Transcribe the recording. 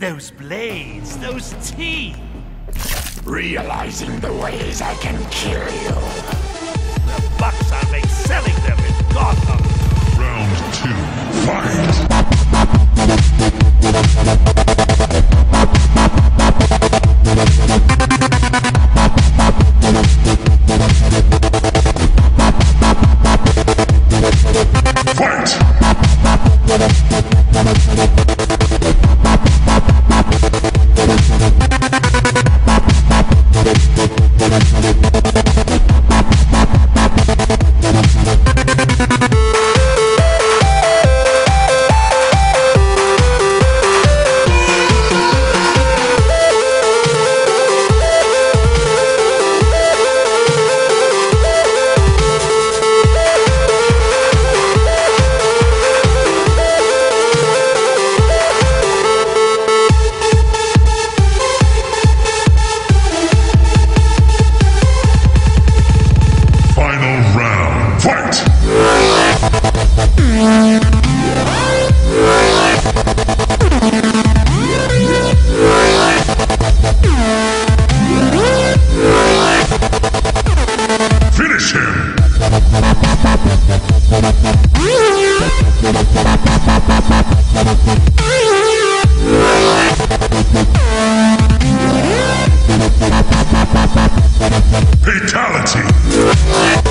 Those blades, those teeth! Realizing the ways I can kill you. The bucks I make selling them in Gotham. Round two, Fatality!